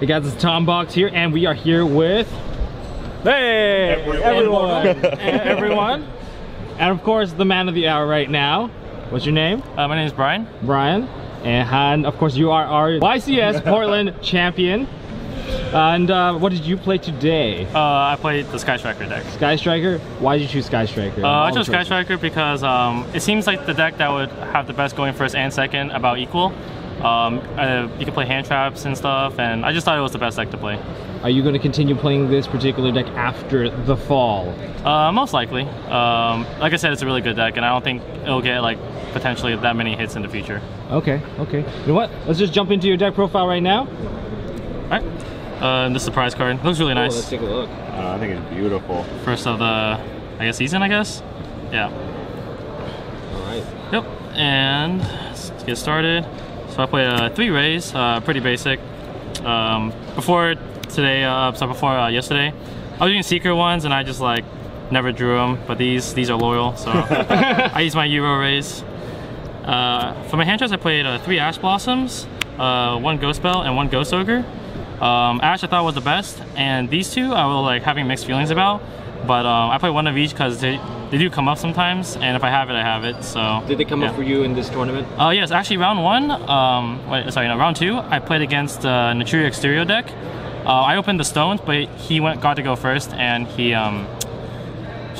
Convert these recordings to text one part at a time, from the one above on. Hey guys, it's Tom Box here, and we are here with... Hey! Everyone! And of course, the man of the hour right now. What's your name? My name is Brian. Brian. And of course, you are our YCS Portland champion. And what did you play today? I played the Sky Striker deck. Sky Striker? Why did you choose Sky Striker? I chose Sky Striker because it seems like the deck that would have the best going first and second about equal. You can play hand traps and stuff, and I just thought it was the best deck to play. Are you going to continue playing this particular deck after the fall? Most likely. Like I said, it's a really good deck, and I don't think it'll get like potentially that many hits in the future. Okay, okay. You know what? Let's just jump into your deck profile right now. All right. The surprise card looks really nice. Let's take a look. I think it's beautiful. First of the, season, I guess? Yeah. Alright. Yep, and let's get started. So I play 3 rays, pretty basic. Before yesterday, I was doing secret ones and I just like never drew them, but these are loyal, so I use my Euro rays. For my hand traps, I played 3 Ash Blossoms, 1 Ghost Spell, and 1 Ghost Ogre. Ash I thought was the best, and these two I was like having mixed feelings about, but I play 1 of each because they do come up sometimes, and if I have it, I have it. So did they come up for you in this tournament? Yes, actually round two I played against the Naturia Exterior deck. I opened the stones, but he got to go first, and he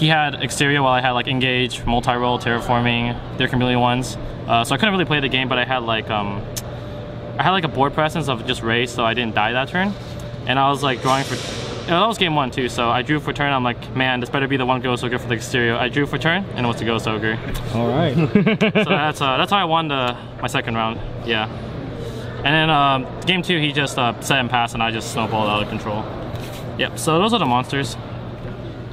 had Exterior while I had like Engage, Multi-Roll, Terraforming, There Can Be Only Ones. So I couldn't really play the game, but I had like a board presence of just raise, so I didn't die that turn. And I was like drawing for... that was game 1 too, so I drew for turn. I'm like, man, this better be the 1 Ghost Ogre for the Exterior. I drew for turn, and it was the Ghost Ogre. Alright. So that's how I won my second round, yeah. And then game 2, he just set and passed, and I just snowballed out of control. Yep, so those are the monsters.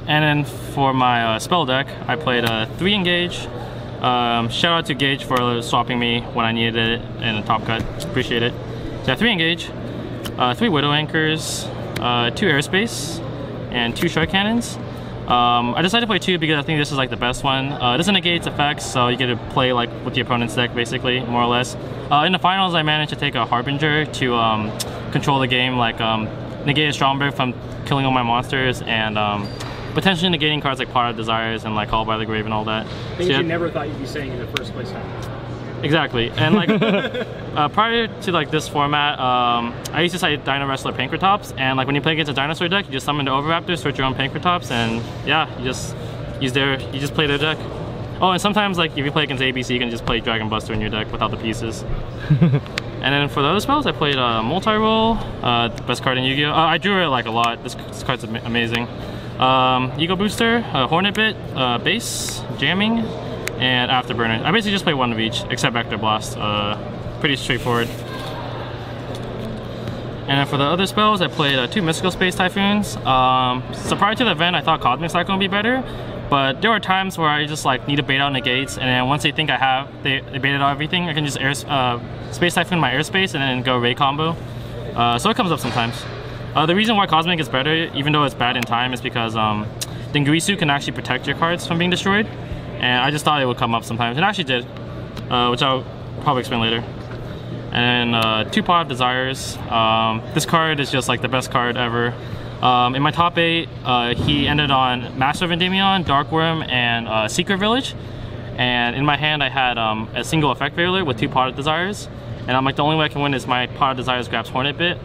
And then for my spell deck, I played 3 Engage. Shout out to Gage for swapping me when I needed it in a top cut. Appreciate it. So 3 Engage, 3 Widow Anchors, 2 Airspace, and 2 Strike Cannons. I decided to play 2 because I think this is like the best one. It doesn't negate its effects, so you get to play like with the opponent's deck basically, more or less. In the finals, I managed to take a Harbinger to control the game, like negate Stromberg from killing all my monsters, and potentially negating cards like Pot of Desires and like Call by the Grave and all that. Things so you never thought you'd be saying in the first place. Exactly. And like prior to like this format, I used to say Dino Wrestler Pankratops, and like when you play against a dinosaur deck, you just summon the Overraptors, switch your own Pankratops, and yeah, you just use you just play their deck. Oh, and sometimes like if you play against ABC, you can just play Dragon Buster in your deck without the pieces. And then for the other spells, I played Multi-Roll, the best card in Yu-Gi-Oh! I drew it like a lot. This card's amazing. Eagle Booster, Hornet Bit, Base, Jamming, and Afterburner. I basically just play 1 of each, except Vector Blast. Pretty straightforward. And for the other spells, I played 2 Mystical Space Typhoons. So prior to the event, I thought Cosmic Cyclone would be better, but there were times where I just like need to bait out negates, and then once they think I have, they baited out everything, I can just Space Typhoon my airspace and then go Ray combo. So it comes up sometimes. The reason why Cosmic is better, even though it's bad in time, is because Dingurisu can actually protect your cards from being destroyed. And I just thought it would come up sometimes. It actually did, which I'll probably explain later. And 2 Pot of Desires. This card is just like the best card ever. In my top 8, he ended on Master of Vendemion, Dark Worm, and Secret Village. And in my hand, I had a single Effect Veiler with 2 Pot of Desires. And I'm like, the only way I can win is my Pot of Desires grabs Hornet Bit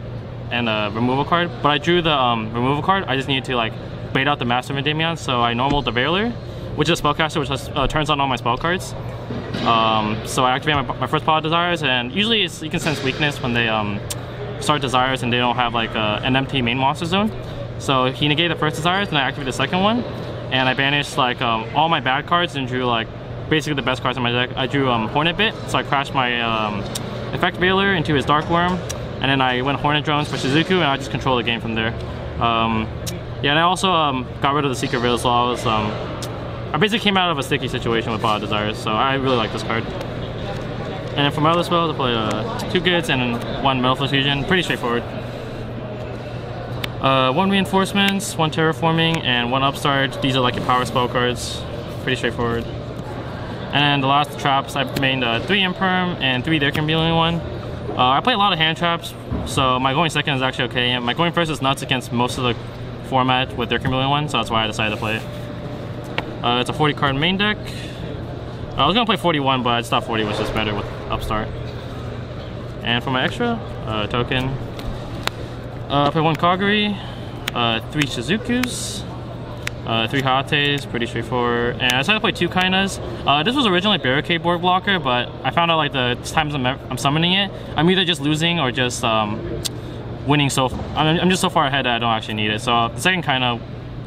and a removal card, but I drew the removal card. I just needed to like bait out the Master of Vendemion, so I normaled the Veiler, which is a spellcaster, which turns on all my spell cards. So I activate my first Pot of Desires, and usually you can sense weakness when they start Desires and they don't have like an empty main monster zone. So he negated the first Desires, and I activated the second one, and I banished like all my bad cards and drew like basically the best cards in my deck. I drew Hornet Bit, so I crashed my Effect Veiler into his Dark Worm, and then I went Hornet Drones for Shizuku, and I just controlled the game from there. Yeah, and I also got rid of the Secret Veil, so I basically came out of a sticky situation with Pot of Desires, so I really like this card. And then for my other spells, I played 2 Goods and 1 Metal Fusion, pretty straightforward. 1 Reinforcements, 1 Terraforming, and 1 Upstart. These are like your power spell cards, pretty straightforward. And then the last traps, I made 3 Imperm and 3 There Can Be Only One. I play a lot of hand traps, so my going second is actually okay, and my going first is nuts against most of the format with There Can Be Only One, so that's why I decided to play it. It's a 40 card main deck. I was gonna play 41, but I just thought 40 was just better with Upstart. And for my extra token, I play one Kagari, three Shizukus, three Hates, pretty straightforward. And I decided to play two Kainas. This was originally Barricade board blocker, but I found out like the times I'm summoning it, I'm either just losing or just winning. So I'm just so far ahead that I don't actually need it. So the second Kaina,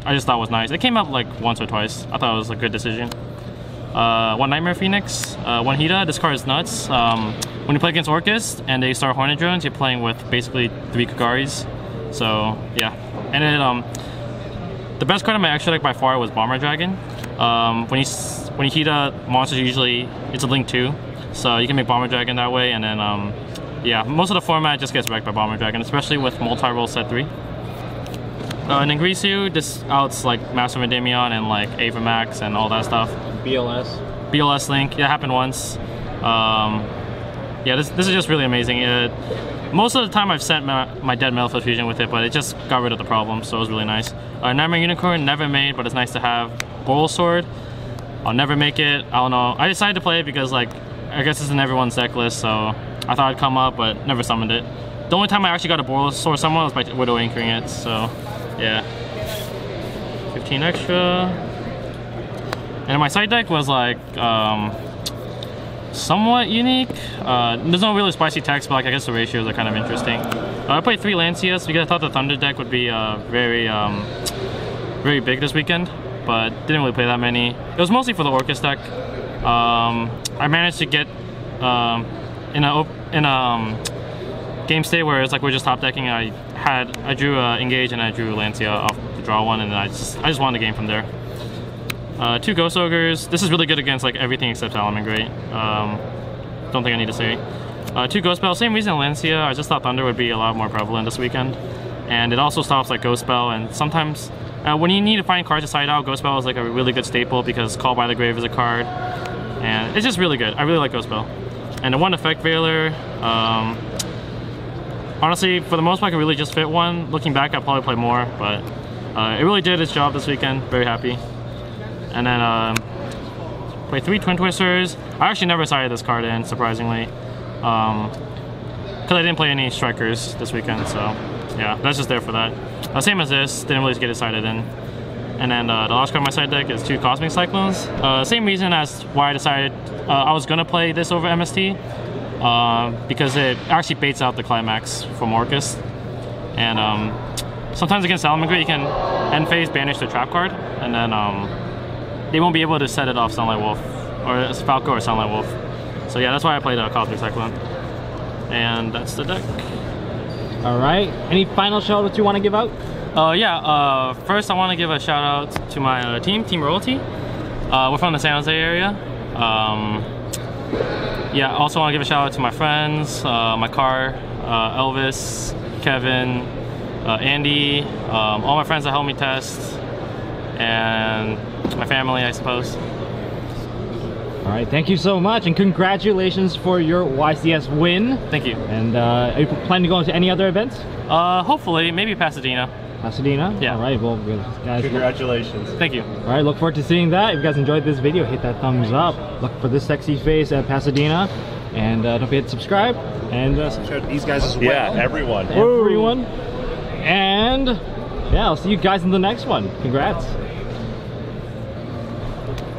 I just thought was nice. It came up like once or twice. I thought it was a good decision. One Nightmare Phoenix, one Hida. This card is nuts. When you play against Orcus and they start Hornet Drones, you're playing with basically three Kagaris. So yeah, and then the best card in my extra deck by far was Bomber Dragon. When you Hida monsters, usually it's a Link 2, so you can make Bomber Dragon that way. And then yeah, most of the format just gets wrecked by Bomber Dragon, especially with multi-roll set 3. And Ingrisu, this outs like Master of Vendemion and like Avamax and all that stuff. BLS Link, yeah, happened once. Yeah, this is just really amazing. Most of the time I've sent my dead Malphite Fusion with it, but it just got rid of the problem, so it was really nice. Nightmare Unicorn, never made, but it's nice to have. Boral Sword, I'll never make it, I don't know. I decided to play it because like, I guess it's in everyone's deck list, so I thought it'd come up, but never summoned it. The only time I actually got a Boral Sword someone was by Widow anchoring it, so yeah. 15 extra. And my side deck was like, somewhat unique. There's no really spicy text, but like, I guess the ratios are kind of interesting. I played three Lancias because I thought the Thunder deck would be very big this weekend, but didn't really play that many. It was mostly for the Orcus deck. I managed to get in a game state where it's like we're just top decking. I drew Engage and I drew Lancia off the draw one, and then I just won the game from there. Two Ghost Ogres. This is really good against like everything except Salamangreat. Don't think I need to say. Two Ghost Spell. Same reason Lancia. I just thought Thunder would be a lot more prevalent this weekend, and it also stops like Ghost Spell. And sometimes when you need to find cards to side out, Ghost Spell is like a really good staple because Call by the Grave is a card, and it's just really good. I really like Ghost Spell. And the one Effect Veiler. Honestly, for the most part, I could really just fit one. Looking back, I'd probably play more, but it really did its job this weekend. Very happy. And then play three Twin Twisters. I actually never sided this card in, surprisingly, because I didn't play any strikers this weekend, so yeah, that's just there for that. Same as this, didn't really get it sided in. And then the last card on my side deck is two Cosmic Cyclones. Same reason as why I decided I was gonna play this over MST, because it actually baits out the Climax from Orcus, and sometimes against Salamangreat you can end phase banish the trap card, and then they won't be able to set it off Sunlight Wolf, or Falco or Sunlight Wolf. So yeah, that's why I played Cosmic Cyclone. And that's the deck. Alright, any final shout outs you want to give out? Yeah, first I want to give a shout out to my team, Team Royalty. We're from the San Jose area. Yeah, also want to give a shout out to my friends, my car, Elvis, Kevin, Andy, all my friends that helped me test, and my family, I suppose. All right, thank you so much, and congratulations for your YCS win. Thank you. And are you planning to go to any other events? Hopefully, maybe Pasadena. Pasadena? Yeah. All right, well, guys, congratulations. Thank you. All right, look forward to seeing that. If you guys enjoyed this video, hit that thumbs up. Look for this sexy face at Pasadena, and don't forget to subscribe. And subscribe to these guys as well. Yeah, everyone. Everyone. And yeah, I'll see you guys in the next one. Congrats.